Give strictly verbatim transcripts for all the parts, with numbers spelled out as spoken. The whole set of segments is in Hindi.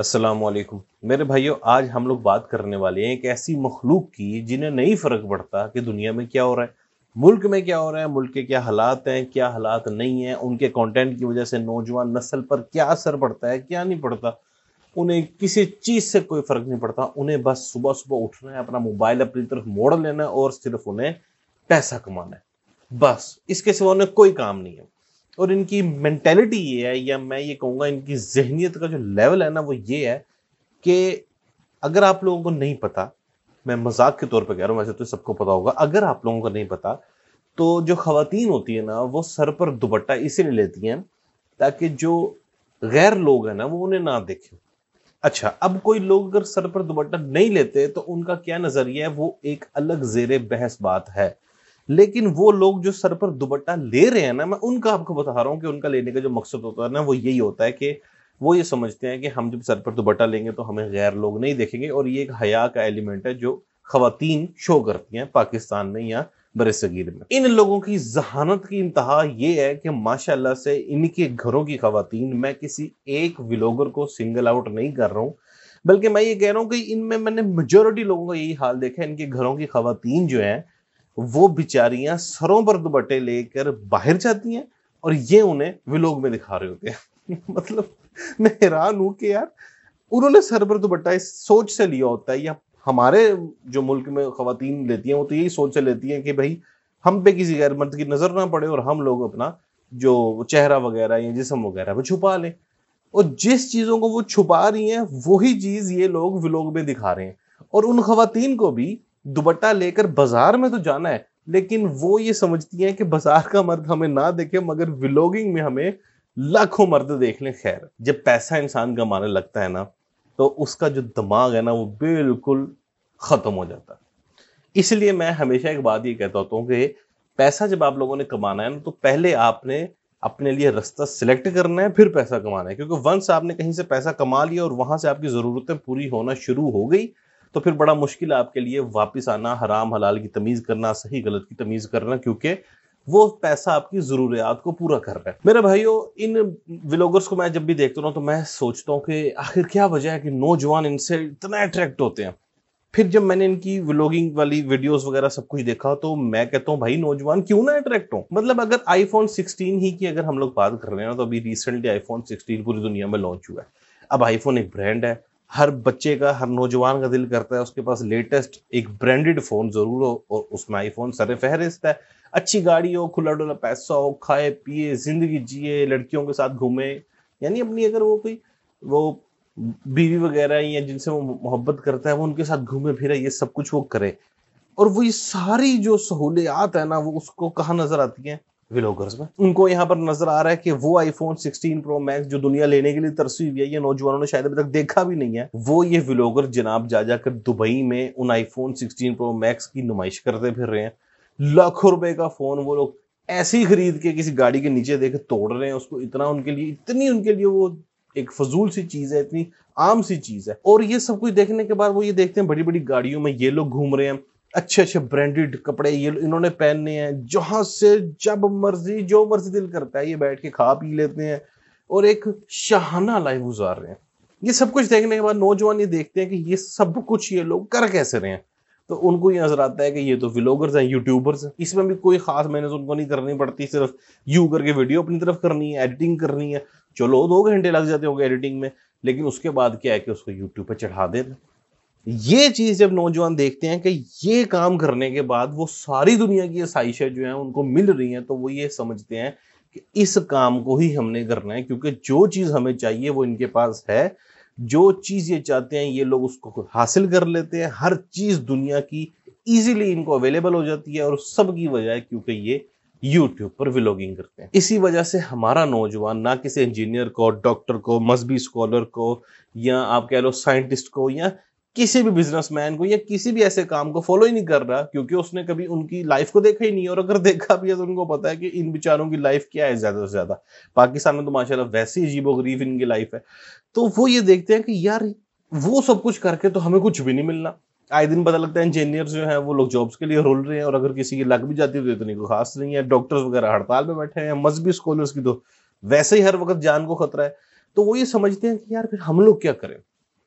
अस्सलामुअलैकुम मेरे भाइयों, आज हम लोग बात करने वाले हैं एक ऐसी मखलूक की जिन्हें नहीं फ़र्क पड़ता कि दुनिया में क्या हो रहा है, मुल्क में क्या हो रहा है, मुल्क के क्या हालात हैं, क्या हालात नहीं हैं, उनके कंटेंट की वजह से नौजवान नस्ल पर क्या असर पड़ता है, क्या नहीं पड़ता। उन्हें किसी चीज़ से कोई फ़र्क नहीं पड़ता। उन्हें बस सुबह सुबह उठना है, अपना मोबाइल अपनी तरफ मोड़ लेना है और सिर्फ उन्हें पैसा कमाना है। बस इसके सिवा उन्हें कोई काम नहीं है। और इनकी मेंटेलिटी ये है, या मैं ये कहूँगा इनकी जहनीत का जो लेवल है ना, वो ये है कि अगर आप लोगों को नहीं पता, मैं मजाक के तौर पे कह रहा हूँ, वैसे तो सबको पता होगा, अगर आप लोगों को नहीं पता तो जो खवातीन होती है ना, वो सर पर दुपट्टा इसीलिए लेती हैं ताकि जो गैर लोग हैं ना वो उन्हें ना देखें। अच्छा, अब कोई लोग अगर सर पर दुपट्टा नहीं लेते तो उनका क्या नज़रिया है, वो एक अलग जेर बहस बात है। लेकिन वो लोग जो सर पर दुपट्टा ले रहे हैं ना, मैं उनका आपको बता रहा हूँ कि उनका लेने का जो मकसद होता है ना, वो यही होता है कि वो ये समझते हैं कि हम जब सर पर दुपट्टा लेंगे तो हमें गैर लोग नहीं देखेंगे। और ये एक हया का एलिमेंट है जो खवातीन शो करती हैं पाकिस्तान में या बरसगीर में। इन लोगों की जहानत की इंतहा ये है कि माशाल्लाह से इनके घरों की खवातीन, मैं किसी एक व्लॉगर को सिंगल आउट नहीं कर रहा हूँ, बल्कि मैं ये कह रहा हूँ कि इनमें मैंने मेजोरिटी लोगों का यही हाल देखा है। इनके घरों की खवातीन जो है वो बेचारियां सरों पर दुपट्टे लेकर बाहर जाती हैं और ये उन्हें व्लॉग में दिखा रहे होते हैं। मतलब मैं हैरान हूं कि यार उन्होंने सर पर दुपट्टा इस सोच से लिया होता है, या हमारे जो मुल्क में खवातीन लेती हैं वो तो यही सोच से लेती हैं कि भाई हम पे किसी गैर मर्द की नजर ना पड़े और हम लोग अपना जो चेहरा वगैरह या जिस्म वगैरह वो छुपा लें। और जिस चीजों को वो छुपा रही हैं वही चीज ये लोग व्लॉग में दिखा रहे हैं। और उन खवातीन को भी दुपट्टा लेकर बाजार में तो जाना है, लेकिन वो ये समझती हैं कि बाजार का मर्द हमें ना देखे, मगर व्लॉगिंग में हमें लाखों मर्द देख लें। खैर, जब पैसा इंसान कमाने लगता है ना तो उसका जो दिमाग है ना वो बिल्कुल खत्म हो जाता है। इसलिए मैं हमेशा एक बात ये कहता होता हूँ कि पैसा जब आप लोगों ने कमाना है ना तो पहले आपने अपने लिए रास्ता सिलेक्ट करना है, फिर पैसा कमाना है। क्योंकि वंस आपने कहीं से पैसा कमा लिया और वहां से आपकी ज़रूरतें पूरी होना शुरू हो गई तो फिर बड़ा मुश्किल है आपके लिए वापस आना, हराम हलाल की तमीज़ करना, सही गलत की तमीज़ करना, क्योंकि वो पैसा आपकी ज़रूरियात को पूरा कर रहा है। मेरे भाइयों, इन व्लॉगर्स को मैं जब भी देखता हूँ तो मैं सोचता हूँ कि आखिर क्या वजह है कि नौजवान इनसे इतना अट्रैक्ट होते हैं। फिर जब मैंने इनकी व्लॉगिंग वाली वीडियोस वगैरह सब कुछ देखा तो मैं कहता हूँ भाई नौजवान क्यों ना अट्रैक्ट हो। मतलब अगर आईफोन सिक्सटीन ही की अगर हम लोग बात कर रहे हैं तो अभी रिसेंटली आईफोन सिक्सटीन पूरी दुनिया में लॉन्च हुआ है। अब आईफोन एक ब्रांड है, हर बच्चे का, हर नौजवान का दिल करता है उसके पास लेटेस्ट एक ब्रांडेड फ़ोन ज़रूर हो और उसमें आईफोन सर फहरिस्त है। अच्छी गाड़ी हो, खुला डुला पैसा हो, खाए पिए, ज़िंदगी जिए, लड़कियों के साथ घूमे, यानी अपनी अगर वो कोई वो बीवी वगैरह या जिनसे वो मोहब्बत करता है वो उनके साथ घूमे फिरे, ये सब कुछ वो करे। और वो ये सारी जो सहूलियात है ना वो उसको कहाँ नज़र आती हैं? व्लॉगर्स में। उनको यहाँ पर नजर आ रहा है कि वो आईफोन सिक्सटीन प्रो मैक्स जो दुनिया लेने के लिए तरसी हुई है, ये नौजवानों ने शायद अभी तक देखा भी नहीं है। वो ये व्लॉगर जनाब जा जाकर दुबई में उन आईफोन सिक्सटीन प्रो मैक्स की नुमाइश करते फिर रहे हैं। लाखों रुपए का फोन वो लोग ऐसे ही खरीद के किसी गाड़ी के नीचे देकर तोड़ रहे हैं उसको। इतना उनके लिए इतनी उनके लिए वो एक फजूल सी चीज है, इतनी आम सी चीज है। और ये सब कुछ देखने के बाद वो ये देखते हैं बड़ी बड़ी गाड़ियों में ये लोग घूम रहे हैं, अच्छे अच्छे ब्रांडेड कपड़े ये इन्होंने पहनने हैं, जहां से जब मर्जी जो मर्जी दिल करता है ये बैठ के खा पी लेते हैं और एक शाहाना लाइफ गुजार रहे हैं। ये सब कुछ देखने के बाद नौजवान ये देखते हैं कि ये सब कुछ ये लोग कर कैसे रहे हैं, तो उनको ये नजर आता है कि ये तो व्लॉगर्स हैं, यूट्यूबर्स हैं, इसमें भी कोई खास मेहनत उनको नहीं करनी पड़ती, सिर्फ यू करके वीडियो अपनी तरफ करनी है, एडिटिंग करनी है। चलो दो घंटे लग जाते होंगे एडिटिंग में, लेकिन उसके बाद क्या है कि उसको यूट्यूब पर चढ़ा देना। ये चीज़ जब नौजवान देखते हैं कि ये काम करने के बाद वो सारी दुनिया की आसाइशें जो हैं उनको मिल रही हैं, तो वो ये समझते हैं कि इस काम को ही हमने करना है, क्योंकि जो चीज़ हमें चाहिए वो इनके पास है। जो चीज़ ये चाहते हैं ये लोग उसको हासिल कर लेते हैं। हर चीज़ दुनिया की ईजिली इनको अवेलेबल हो जाती है और सब की वजह क्योंकि ये यूट्यूब पर व्लॉगिंग करते हैं। इसी वजह से हमारा नौजवान ना किसी इंजीनियर को, डॉक्टर को, मजहबी स्कॉलर को, या आप कह लो साइंटिस्ट को, या किसी भी बिजनेसमैन को, या किसी भी ऐसे काम को फॉलो ही नहीं कर रहा, क्योंकि उसने कभी उनकी लाइफ को देखा ही नहीं। और अगर देखा भी है तो उनको पता है कि इन बेचारों की लाइफ क्या है। ज्यादा से ज्यादा पाकिस्तान में तो माशाल्लाह वैसे ही अजीबोगरीब इनकी लाइफ है। तो वो ये देखते हैं कि यार वो सब कुछ करके तो हमें कुछ भी नहीं मिलना। आए दिन पता लगता है इंजीनियर जो है वो लोग जॉब्स के लिए रोल रहे हैं, और अगर किसी की लग भी जाती है तो इतनी कोई खास नहीं है। डॉक्टर्स वगैरह हड़ताल में बैठे हैं, मजहबी स्कॉलर्स की तो वैसे ही हर वक्त जान को खतरा है। तो वो ये समझते हैं कि यार फिर हम लोग क्या करें।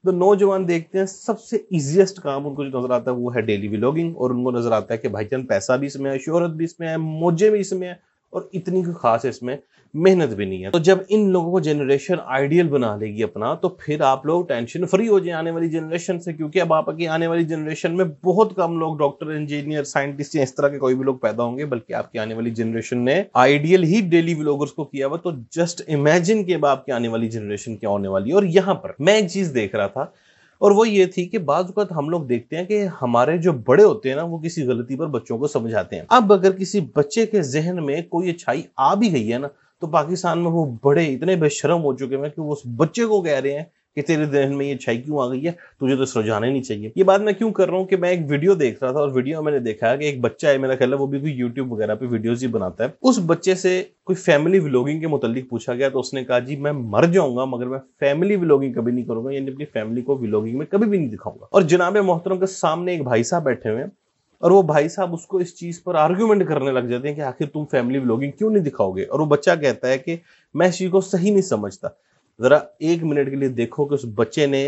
तो नौजवान देखते हैं सबसे ईजिएस्ट काम उनको जो नजर आता है वो है डेली व्लॉगिंग, और उनको नजर आता है कि भाईजान पैसा भी इसमें है, शोहरत भी इसमें है, मौजे भी इसमें है, और इतनी कोई खास इसमें मेहनत भी नहीं है। तो जब इन लोगों को जनरेशन आइडियल बना लेगी अपना, तो फिर आप लोग टेंशन फ्री हो जाए आने वाली जनरेशन से, क्योंकि अब आपकी आने वाली जनरेशन में बहुत कम लोग डॉक्टर, इंजीनियर, साइंटिस्ट या इस तरह के कोई भी लोग पैदा होंगे, बल्कि आपकी आने वाली जनरेशन ने आइडियल ही डेली व्लॉगर्स को किया हुआ। तो जस्ट इमेजिन कि अब आपकी आने वाली जनरेशन क्या होने वाली है। और यहाँ पर मैं एक चीज देख रहा था, और वो ये थी कि बाज़ वक़्त हम लोग देखते हैं कि हमारे जो बड़े होते हैं ना, वो किसी गलती पर बच्चों को समझाते हैं। अब अगर किसी बच्चे के जहन में कोई अच्छाई आ भी गई है ना, तो पाकिस्तान में वो बड़े इतने बेशरम हो चुके हैं कि वो उस बच्चे को कह रहे हैं कि तेरे जहन में ये अच्छाई क्यों आ गई है, तुझे तो सुलझाना ही नहीं चाहिए। ये बात मैं क्यों कर रहा हूँ कि मैं एक वीडियो देख रहा था, और वीडियो मैंने देखा कि एक बच्चा है, मेरा ख्याल है वो भी कोई यूट्यूब वगैरह पे वीडियोज ही बनाता है। उस बच्चे से कोई फैमिली व्लॉगिंग के मुतालिक पूछा गया, तो उसने कहा जी मैं मर जाऊंगा मगर मैं फैमिली व्लॉगिंग कभी नहीं करूंगा, यानी अपनी फैमिली को व्लॉगिंग में कभी भी नहीं दिखाऊंगा। और जनाब मोहतरम के सामने एक भाई साहब बैठे हुए हैं, और वो भाई साहब उसको इस चीज पर आर्ग्यूमेंट करने लग जाते हैं कि आखिर तुम फैमिली व्लॉगिंग क्यों नहीं दिखाओगे। और वो बच्चा कहता है कि मैं इस चीज को सही नहीं समझता। जरा एक मिनट के लिए देखो कि उस बच्चे ने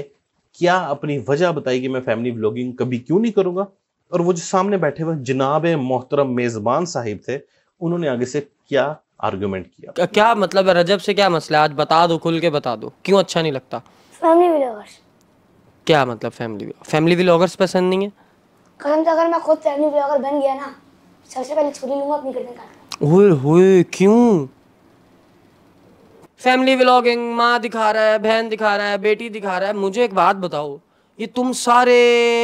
क्या अपनी वजह बताई कि मैं फैमिली व्लॉगिंग कभी क्यों नहीं करूंगा। और वो जो सामने बैठे हुए जनाब मोहतरम मेजबान साहिब थे, उन्होंने आगे से क्या आर्गुमेंट किया। क्या मतलब है रजब से, क्या मसला है आज, बता दो, खुल के बता दो, क्यों अच्छा नहीं लगता फैमिली व्लॉगर्स। क्या मतलब फैमिली फैमिली व्लॉगर्स पसंद नहीं है। अगर मैं खुद फैमिली व्लॉगर बन गया ना, सबसे पहले छुरी लूंगा अपनी गर्दन काट। ओए होए क्यों? फैमिली व्लॉगिंग माँ दिखा रहा है, बहन दिखा रहा है, बेटी दिखा रहा है। मुझे एक बात बताओ, ये तुम सारे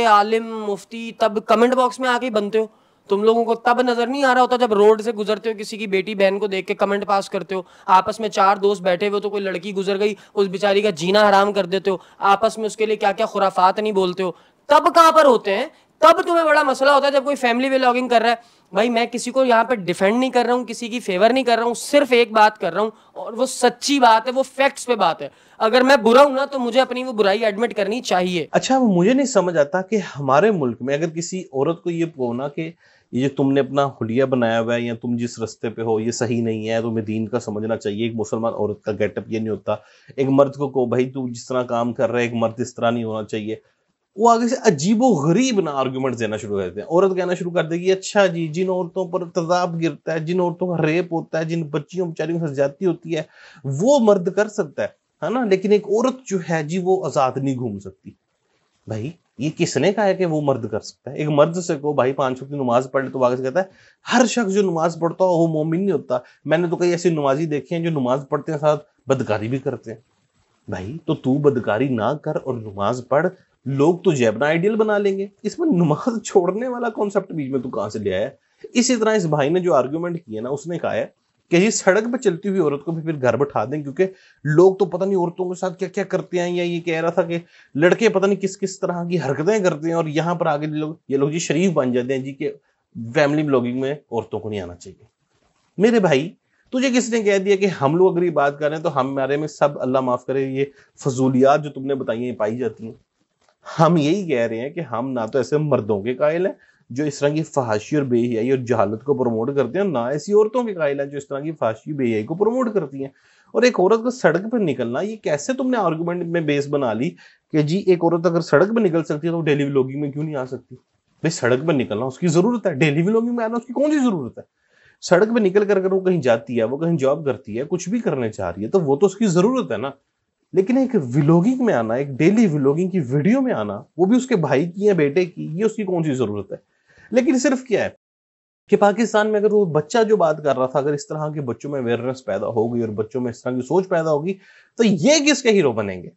आलिम मुफ्ती तब कमेंट बॉक्स में आके बनते हो, तुम लोगों को तब नजर नहीं आ रहा होता जब रोड से गुजरते हो, किसी की बेटी बहन को देख के कमेंट पास करते हो, आपस में चार दोस्त बैठे हुए तो कोई लड़की गुजर गई, उस बेचारी का जीना हराम कर देते हो, आपस में उसके लिए क्या क्या खुराफात नहीं बोलते हो। तब कहाँ पर होते हैं, तब तुम्हें बड़ा मसला होता है जब कोई फैमिली व्लॉगिंग कर रहा है। भाई मैं किसी को यहाँ पे डिफेंड नहीं कर रहा हूँ, किसी की फेवर नहीं कर रहा हूँ, सिर्फ एक बात कर रहा हूँ और वो सच्ची बात है, वो फैक्ट्स पे बात है। अगर मैं बुरा हूँ ना तो मुझे अपनी वो बुराई एडमिट करनी चाहिए। अच्छा वो मुझे नहीं समझ आता कि हमारे मुल्क में अगर किसी औरत को ये बोलना कि ये तुमने अपना हुलिया बनाया हुआ है या तुम जिस रास्ते पे हो ये सही नहीं है, तुम्हें दीन का समझना चाहिए। एक मुसलमान औरत का गेटअप ये नहीं होता। एक मर्द को को भाई तू जिस तरह काम कर रहा है, एक मर्द इस तरह नहीं होना चाहिए। वो आगे से अजीबो गरीब ना आर्गूमेंट देना शुरू कर देते हैं। औरत कहना शुरू कर देगी अच्छा जी जिन औरतों पर तजाब गिरता है, जिन औरतों का रेप होता है, जिन बच्चियों बेचारियों को सजाती होती है वो मर्द कर सकता है, है ना, लेकिन एक औरत जो है जी वो आजाद नहीं घूम सकती। भाई ये किसने कहा है कि वो मर्द कर सकता है? एक मर्द से को भाई पांच वक्त की नमाज पढ़ ले तो वाकई कहता है हर शख्स जो नमाज पढ़ता हो वो मोमिन नहीं होता। मैंने तो कई ऐसे नमाजी देखे हैं जो नमाज पढ़ते हैं साथ बदकारी भी करते हैं। भाई तो तू बदकारी ना कर और नमाज पढ़, लोग तुझे अपना आइडियल बना लेंगे। इसमें नमाज छोड़ने वाला कॉन्सेप्ट बीच में तू कहां से ले आया? इसी तरह इस भाई ने जो आर्गुमेंट किया ना, उसने कहा है कि ये सड़क पर चलती हुई औरत को भी फिर घर बैठा दें क्योंकि लोग तो पता नहीं औरतों के साथ क्या क्या करते हैं, या ये कह रहा था कि लड़के पता नहीं किस किस तरह की हरकतें करते हैं, और यहाँ पर आगे लोग ये लोग जी शरीफ बन जाते हैं जी कि फैमिली व्लॉगिंग में औरतों को नहीं आना चाहिए। मेरे भाई तुझे किसने कह दिया कि हम लोग अगर ये बात कर रहे हैं तो हमारे में सब अल्लाह माफ करे ये फजूलियात जो तुमने बताई है पाई जाती हैं। हम यही कह रहे हैं कि हम ना तो ऐसे मर्दों के कायल हैं जो इस तरह की फहाशी और बेहियाई और जहालत को प्रमोट करते हैं, ना ऐसी औरतों के कायल हैं जो इस तरह की फहाशी बेहियाई को प्रमोट करती हैं। और एक औरत को सड़क पर निकलना, ये कैसे तुमने आर्गूमेंट में बेस बना ली कि जी एक औरत अगर सड़क पर निकल सकती है तो डेली व्लॉगिंग में क्यों नहीं आ सकती? भाई सड़क पर निकलना उसकी जरूरत है, डेली व्लॉगिंग में आना उसकी कौन सी जरूरत है? सड़क पर निकल कर अगर वो कहीं जाती है, वो कहीं जॉब करती है, कुछ भी करने चाह रही है तो वो तो उसकी जरूरत है ना। लेकिन एक व्लॉगिंग में आना, एक डेली व्लॉगिंग की वीडियो में आना, वो भी उसके भाई की या बेटे की, ये उसकी कौन सी जरूरत है? लेकिन सिर्फ क्या है कि पाकिस्तान में अगर वो बच्चा जो बात कर रहा था, अगर इस तरह के बच्चों में अवेयरनेस पैदा होगी और बच्चों में इस तरह की सोच पैदा होगी तो ये किसके हीरो बनेंगे।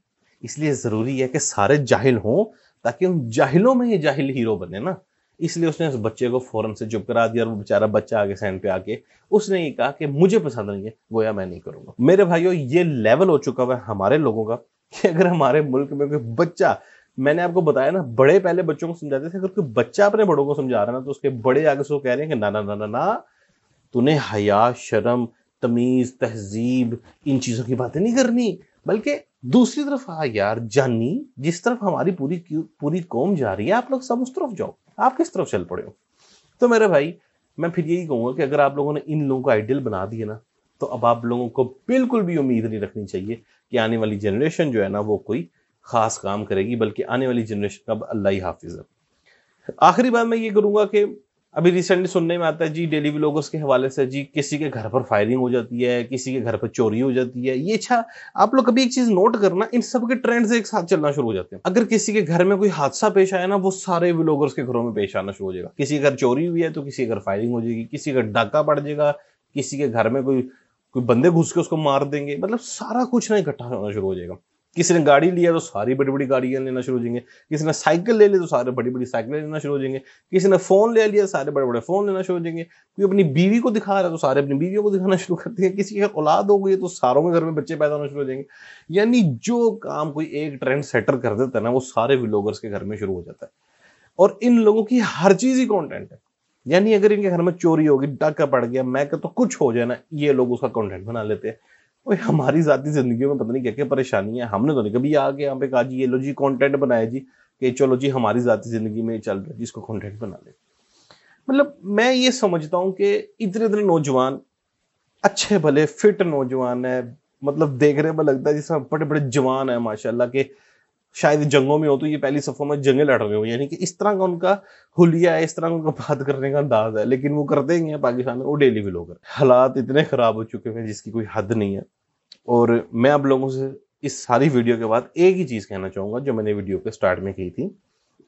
इसलिए जरूरी है कि सारे जाहिल हों ताकि उन जाहिलों में ये जाहिल हीरो बने ना। इसलिए उसने उस बच्चे को फौरन से चुप करा दिया और वो बेचारा बच्चा आगे सैन पे आके उसने ये कहा कि मुझे पसंद नहीं है, गोया मैं नहीं करूंगा। मेरे भाइयों ये लेवल हो चुका हुआ है हमारे लोगों का कि अगर हमारे मुल्क में कोई बच्चा, मैंने आपको बताया ना बड़े पहले बच्चों को समझाते थे, अगर कोई बच्चा अपने बड़ों को समझा रहा है ना तो उसके बड़े आगे से कह रहे हैं कि ना ना ना ना ना तूने हया, शर्म, तमीज, तहजीब, इन चीजों की बातें नहीं करनी। बल्कि दूसरी तरफ हाँ यार जानी, जिस तरफ हमारी पूरी पूरी कौम जा रही है आप लोग सब उस तरफ जाओ, आप किस तरफ चल पड़े हो। तो मेरे भाई मैं फिर यही कहूंगा कि अगर आप लोगों ने इन लोगों का आइडियल बना दिया ना तो अब आप लोगों को बिल्कुल भी उम्मीद नहीं रखनी चाहिए कि आने वाली जनरेशन जो है ना वो कोई खास काम करेगी, बल्कि आने वाली जनरेशन का अल्लाह ही हाफिज है। आखिरी बात मैं ये करूँगा कि अभी रिसेंटली सुनने में आता है जी डेली व्लॉगर्स के हवाले से, जी किसी के घर पर फायरिंग हो जाती है, किसी के घर पर चोरी हो जाती है। ये अच्छा, आप लोग कभी एक चीज़ नोट करना, इन सब के ट्रेंड्स एक साथ चलना शुरू हो जाते हैं। अगर किसी के घर में कोई हादसा पेश आया ना, वो सारे व्लॉगर्स के घरों में पेश आना शुरू हो जाएगा। किसी के घर चोरी हुई है तो किसी के घर फायरिंग हो जाएगी, किसी का डाका पड़ जाएगा, किसी के घर में कोई कोई बंदे घुस के उसको मार देंगे, मतलब सारा कुछ ना इकट्ठा होना शुरू हो जाएगा। किसी ने गाड़ी लिया तो सारी बड़ी बड़ी गाड़ियां लेना शुरू हो जाएंगे, किसी ने साइकिल ले ली तो सारे बड़ी बड़ी साइकिलें लेना शुरू हो जाएंगे, किसी ने फोन ले लिया सारे बड़े बड़े फोन लेना शुरू हो जाएंगे, कोई अपनी बीवी को दिखा रहा है तो सारे अपनी बीवियों को दिखाना शुरू कर देंगे, किसी की औलाद हो गई तो सारों के घर में बच्चे पैदा होना शुरू हो जाएंगे। यानी जो काम कोई एक ट्रेंड सेटर कर देता है ना, वो सारे व्लॉगर्स के घर में शुरू हो जाता है। और इन लोगों की हर चीज ही कॉन्टेंट है, यानी अगर इनके घर में चोरी होगी, डाका पड़ गया, मैं कहता हूं कुछ हो जाए ना, ये लोग उसका कंटेंट बना लेते हैं। और हमारी जाती जिंदगी में पता नहीं क्या क्या परेशानी है, हमने तो नहीं कभी आके यहाँ पे कहा जी ये लो जी कंटेंट बनाया जी कि चलो जी हमारी जाती जिंदगी में चल रहा है इसको कंटेंट बना ले। मतलब मैं ये समझता हूँ कि इतने इतने नौजवान, अच्छे भले फिट नौजवान है, मतलब देखने में लगता है जिसमें बड़े बड़े जवान है माशाल्लाह के, शायद जंगों में हो तो ये पहली सफों में जंगे लड़ रहे हो, यानी कि इस तरह का उनका हुलिया है, इस तरह का उनका बात करने का अंदाज है। लेकिन वो करते ही हैं पाकिस्तान में वो डेली व्लॉगर। हालात इतने खराब हो चुके हैं जिसकी कोई हद नहीं है। और मैं आप लोगों से इस सारी वीडियो के बाद एक ही चीज़ कहना चाहूँगा जो मैंने वीडियो के स्टार्ट में कही थी।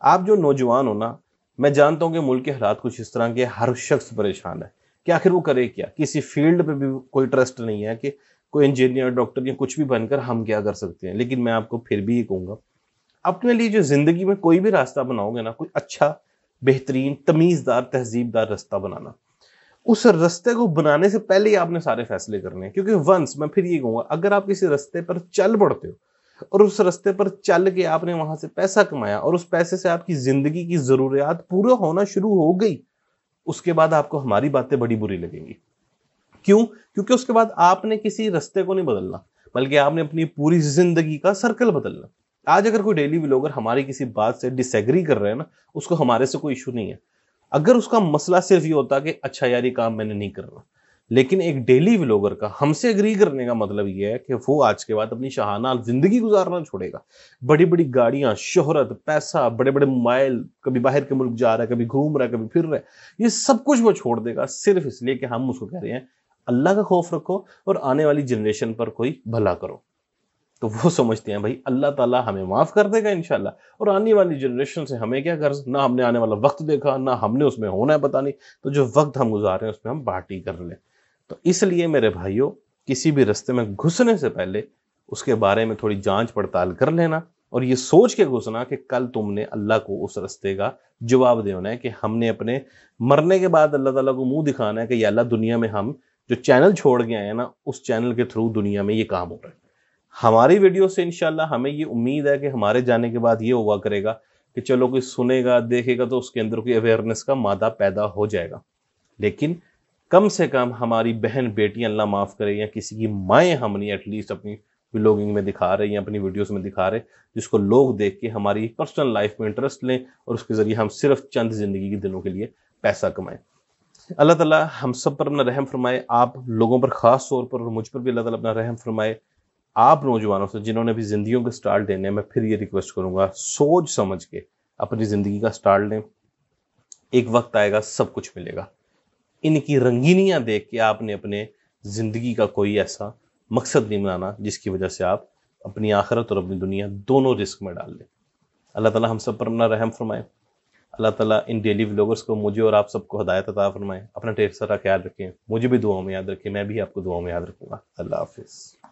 आप जो नौजवान हो ना, मैं जानता हूँ कि मुल्क के हालात कुछ इस तरह के, हर शख्स परेशान है कि आखिर वो करे क्या, किसी फील्ड पर भी कोई ट्रस्ट नहीं है कि कोई इंजीनियर डॉक्टर या कुछ भी बनकर हम क्या कर सकते हैं। लेकिन मैं आपको फिर भी ये कहूँगा, अपने लिए जो ज़िंदगी में कोई भी रास्ता बनाओगे ना, कोई अच्छा बेहतरीन तमीज़दार तहजीबदार रास्ता बनाना, उस रास्ते को बनाने से पहले ही आपने सारे फैसले करने हैं। क्योंकि वंस मैं फिर ये कहूँगा, अगर आप किसी रास्ते पर चल पड़ते हो और उस रास्ते पर चल के आपने वहाँ से पैसा कमाया और उस पैसे से आपकी ज़िंदगी की ज़रूरियात पूरा होना शुरू हो गई, उसके बाद आपको हमारी बातें बड़ी बुरी लगेंगी। क्यों? क्योंकि उसके बाद आपने किसी रास्ते को नहीं बदलना, बल्कि आपने अपनी पूरी जिंदगी का सर्कल बदलना। आज अगर कोई डेली व्लॉगर हमारी किसी बात से डिसएग्री कर रहे हैं ना, उसको हमारे से कोई इशू नहीं है। अगर उसका मसला सिर्फ ये होता कि अच्छा यार ये काम मैंने नहीं करना, लेकिन एक डेली व्लॉगर का हमसे एग्री करने का मतलब यह है कि वो आज के बाद अपनी शाहाना जिंदगी गुजारना छोड़ेगा। बड़ी बड़ी गाड़ियां, शोहरत, पैसा, बड़े बड़े मोबाइल, कभी बाहर के मुल्क जा रहा है, कभी घूम रहा है, कभी फिर रहा है, ये सब कुछ वो छोड़ देगा, सिर्फ इसलिए कि हम उसको कह रहे हैं अल्लाह का खौफ रखो और आने वाली जनरेशन पर कोई भला करो। तो वो समझते हैं भाई अल्लाह ताला हमें माफ़ कर देगा इंशाल्लाह, और आने वाली जनरेशन से हमें क्या गर्ज, ना हमने आने वाला वक्त देखा, ना हमने उसमें होना है पता नहीं, तो जो वक्त हम गुजार रहे हैं उसमें हम पार्टी कर लें। तो इसलिए मेरे भाइयों, किसी भी रास्ते में घुसने से पहले उसके बारे में थोड़ी जाँच पड़ताल कर लेना और ये सोच के घुसना कि कल तुमने अल्लाह को उस रास्ते का जवाब देना है कि हमने अपने मरने के बाद अल्लाह ताला को मुँह दिखाना है कि या अल्लाह दुनिया में हम जो चैनल छोड़ के आए हैं ना, उस चैनल के थ्रू दुनिया में ये काम हो रहा है। हमारी वीडियो से इंशाल्लाह हमें ये उम्मीद है कि हमारे जाने के बाद ये हुआ करेगा कि चलो कोई सुनेगा देखेगा तो उसके अंदर कोई अवेयरनेस का मादा पैदा हो जाएगा। लेकिन कम से कम हमारी बहन बेटियां, अल्लाह माफ़ करे, या किसी की माएँ हम नहीं एटलीस्ट अपनी व्लॉगिंग में दिखा रहे या अपनी वीडियोज़ में दिखा रहे, जिसको लोग देख के हमारी पर्सनल लाइफ में इंटरेस्ट लें और उसके ज़रिए हम सिर्फ चंद ज़िंदगी के दिनों के लिए पैसा कमाएँ। अल्लाह ताला हम सब पर अपना रहम फरमाए, आप लोगों पर ख़ास तौर पर और मुझ पर भी अल्लाह ताला अपना रहम फरमाए। आप नौजवानों से जिन्होंने भी ज़िंदगियों के स्टार्ट लेने, मैं फिर ये रिक्वेस्ट करूँगा सोच समझ के अपनी ज़िंदगी का स्टार्ट लें। एक वक्त आएगा सब कुछ मिलेगा। इनकी रंगीनियाँ देख के आपने अपने ज़िंदगी का कोई ऐसा मकसद नहीं बनाना जिसकी वजह से आप अपनी आखिरत और अपनी दुनिया दोनों रिस्क में डाल लें। अल्लाह ताला हम सब पर अपना रहम फरमाए। अल्लाह ताला इन डेली व्लॉगर्स को, मुझे और आप सबको हदायत अता फरमाए। अपना ढेर सारा ख्याल रखें, मुझे भी दुआओं में याद रखें, मैं भी आपको दुआओं में याद रखूँगा। अल्लाह हाफिज़।